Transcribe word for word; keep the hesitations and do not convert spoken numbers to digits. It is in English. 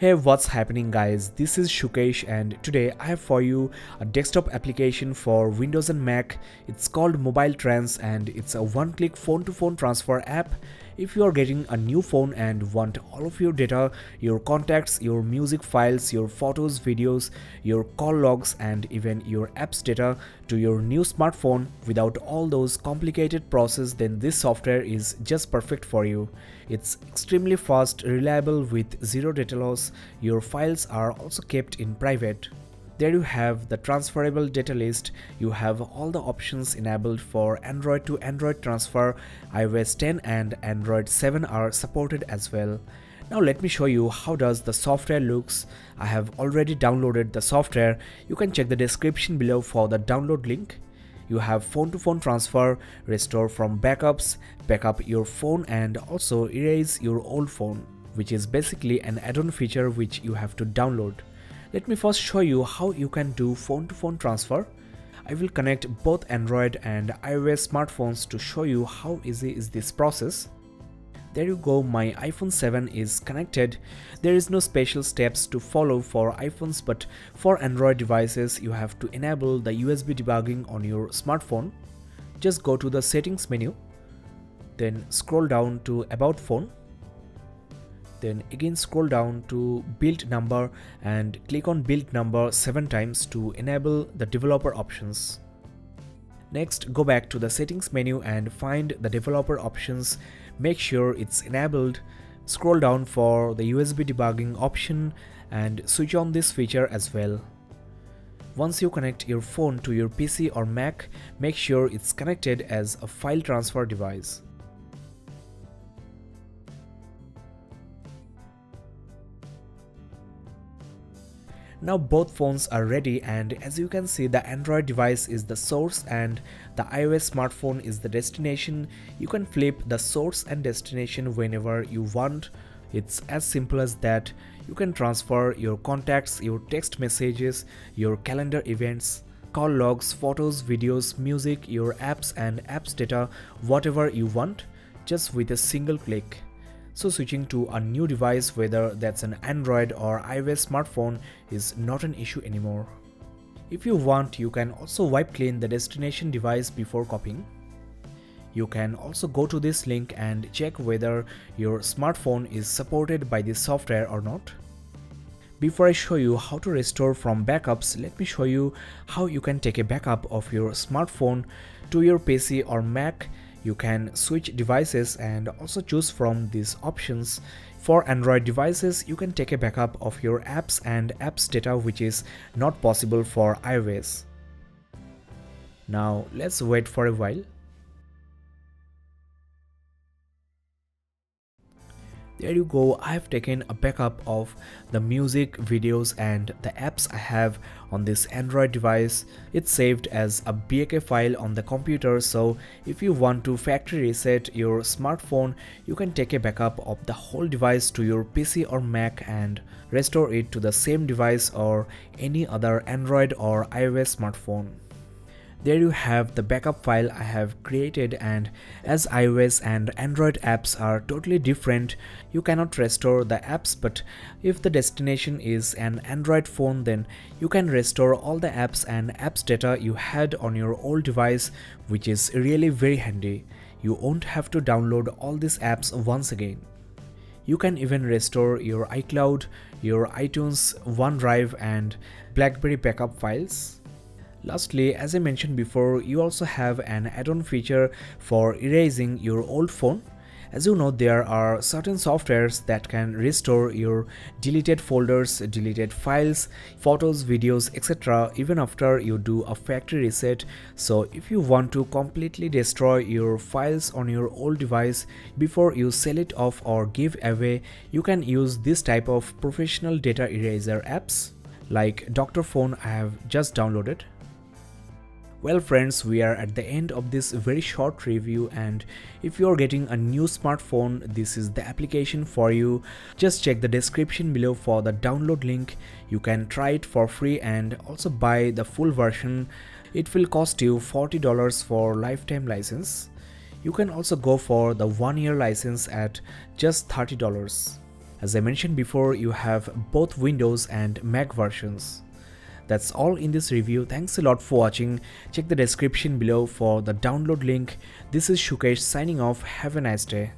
Hey, what's happening guys, this is Shukesh and today I have for you a desktop application for Windows and Mac. It's called MobileTrans and it's a one-click phone-to-phone transfer app. If you are getting a new phone and want all of your data, your contacts, your music files, your photos, videos, your call logs and even your apps data to your new smartphone without all those complicated process, then this software is just perfect for you. It's extremely fast, reliable with zero data loss. Your files are also kept in private. There you have the transferable data list. You have all the options enabled for Android to Android transfer. iOS ten and Android seven are supported as well. Now let me show you how does the software looks. I have already downloaded the software. You can check the description below for the download link. You have phone-to-phone transfer, restore from backups, backup your phone and also erase your old phone, which is basically an add-on feature which you have to download. Let me first show you how you can do phone-to-phone transfer. I will connect both Android and iOS smartphones to show you how easy is this process. There you go, my iPhone seven is connected. There is no special steps to follow for iPhones, but for Android devices you have to enable the U S B debugging on your smartphone. Just go to the settings menu, then scroll down to About Phone. Then again scroll down to build number and click on build number seven times to enable the developer options. Next, go back to the settings menu and find the developer options. Make sure it's enabled. Scroll down for the U S B debugging option and switch on this feature as well. Once you connect your phone to your P C or Mac, make sure it's connected as a file transfer device. Now both phones are ready and as you can see, the Android device is the source and the iOS smartphone is the destination. You can flip the source and destination whenever you want. It's as simple as that. You can transfer your contacts, your text messages, your calendar events, call logs, photos, videos, music, your apps and apps data, whatever you want, just with a single click. So switching to a new device, whether that's an Android or iOS smartphone, is not an issue anymore. If you want, you can also wipe clean the destination device before copying. You can also go to this link and check whether your smartphone is supported by this software or not. Before I show you how to restore from backups, let me show you how you can take a backup of your smartphone to your P C or Mac. You can switch devices and also choose from these options. For Android devices, you can take a backup of your apps and apps data, which is not possible for iOS. Now let's wait for a while. There you go, I have taken a backup of the music, videos and the apps I have on this Android device. It's saved as a B A K file on the computer, so if you want to factory reset your smartphone, you can take a backup of the whole device to your P C or Mac and restore it to the same device or any other Android or iOS smartphone. There you have the backup file I have created, and as iOS and Android apps are totally different, you cannot restore the apps, but if the destination is an Android phone, then you can restore all the apps and apps data you had on your old device, which is really very handy. You won't have to download all these apps once again. You can even restore your iCloud, your iTunes, OneDrive and BlackBerry backup files. Lastly, as I mentioned before, you also have an add-on feature for erasing your old phone. As you know, there are certain softwares that can restore your deleted folders, deleted files, photos, videos, et cetera even after you do a factory reset. So if you want to completely destroy your files on your old device before you sell it off or give away, you can use this type of professional data eraser apps like Doctor Fone I have just downloaded. Well friends, we are at the end of this very short review, and if you are getting a new smartphone, this is the application for you. Just check the description below for the download link. You can try it for free and also buy the full version. It will cost you forty dollars for lifetime license. You can also go for the one year license at just thirty dollars. As I mentioned before, you have both Windows and Mac versions. That's all in this review. Thanks a lot for watching. Check the description below for the download link. This is Shukesh signing off. Have a nice day.